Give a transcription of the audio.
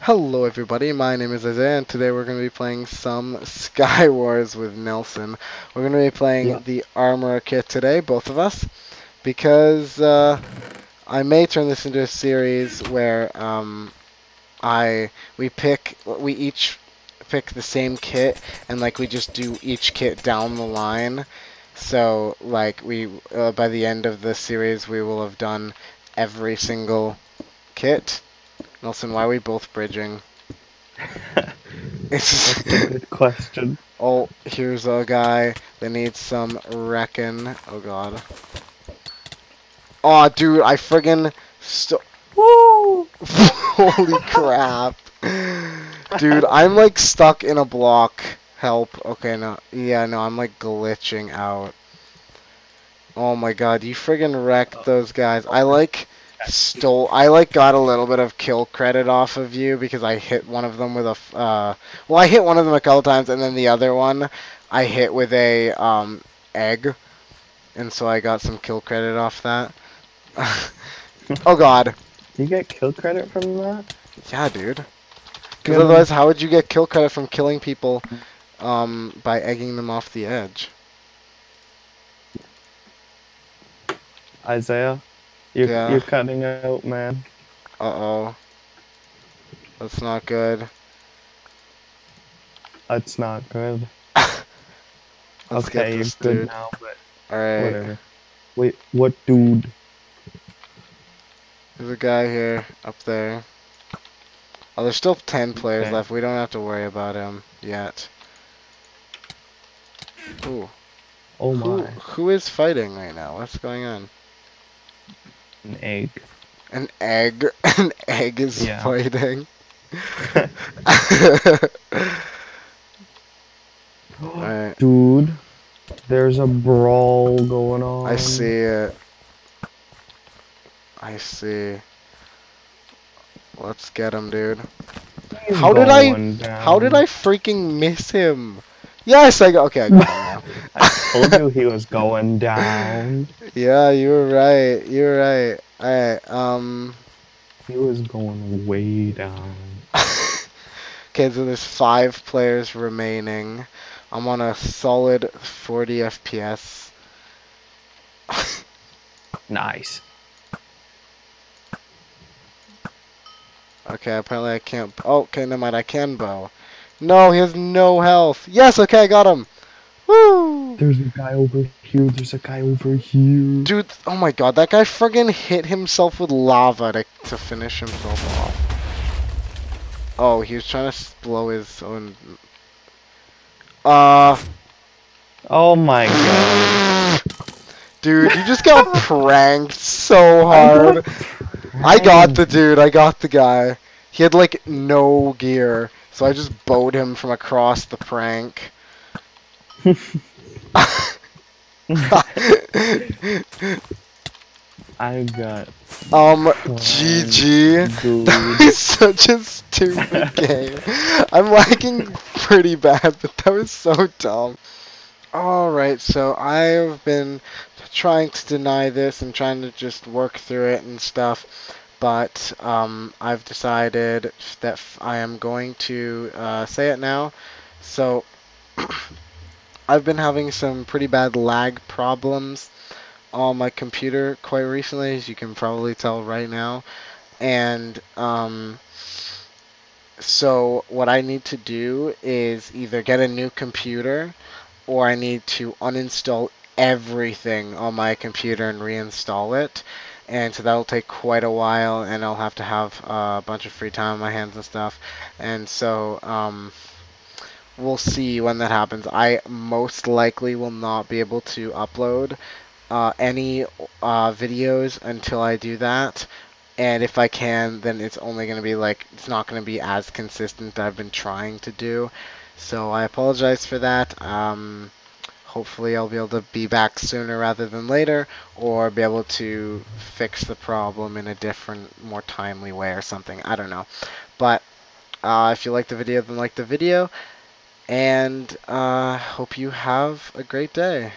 Hello everybody, my name is Isaiah, and today we're going to be playing some Sky Wars with Nelson. We're going to be playing the armor kit today, both of us, because I may turn this into a series where we each pick the same kit, and like we just do each kit down the line. So like we by the end of the series we will have done every single kit. Nelson, why are we both bridging? That's a good question. Oh, here's a guy that needs some wrecking. Oh, God. Aw, oh, dude, I friggin' Woo! Holy crap. Dude, I'm, like, stuck in a block. Help. Okay, no. Yeah, no, I'm, like, glitching out. Oh, my God. You friggin' wrecked those guys. I, like... I got a little bit of kill credit off of you because I hit one of them with a, well, I hit one of them a couple times, and then the other one I hit with a, egg, and so I got some kill credit off that. Oh, God. You get kill credit from that? Yeah, dude. Because otherwise, how would you get kill credit from killing people, by egging them off the edge? Isaiah? You're cutting out, man. Uh-oh. That's not good. That's not good. Okay, you're good now, but... Alright. Whatever. Wait, what dude? There's a guy here, up there. Oh, there's still 10 players left. We don't have to worry about him yet. Ooh. Oh, my. Who is fighting right now? What's going on? An egg. An egg? An egg is fighting. Right. Dude, there's a brawl going on. I see it. I see. Let's get him, dude. He's how did I freaking miss him? Yes, I got I got him now. I told you he was going down. Yeah, you were right. You were right. Alright, he was going way down. Okay, so there's 5 players remaining. I'm on a solid 40 FPS. Nice. Okay, apparently I can't... Oh, okay, never mind. I can bow. No, he has no health. Yes, okay, I got him. Woo! There's a guy over here. There's a guy over here. Dude, oh my God, that guy friggin' hit himself with lava to finish himself off. Oh, he was trying to blow his own... Oh my God. Dude, you just got pranked so hard. I got the dude. I got the guy. He had, like, no gear. So I just bowed him from across the prank. I got... GG. Dude. That was such a stupid game. I'm lagging pretty bad, but that was so dumb. Alright, so I've been trying to deny this and trying to just work through it and stuff. But I've decided that I am going to say it now. So I've been having some pretty bad lag problems on my computer quite recently, as you can probably tell right now. And so what I need to do is either get a new computer, or I need to uninstall everything on my computer and reinstall it. And so that'll take quite a while, and I'll have to have a bunch of free time on my hands and stuff. And so we'll see when that happens. I most likely will not be able to upload any videos until I do that. And if I can, then it's only going to be like, it's not going to be as consistent that I've been trying to do. So I apologize for that. Hopefully I'll be able to be back sooner rather than later, or be able to fix the problem in a different, more timely way or something. I don't know. But if you like the video, then like the video. And I hope you have a great day.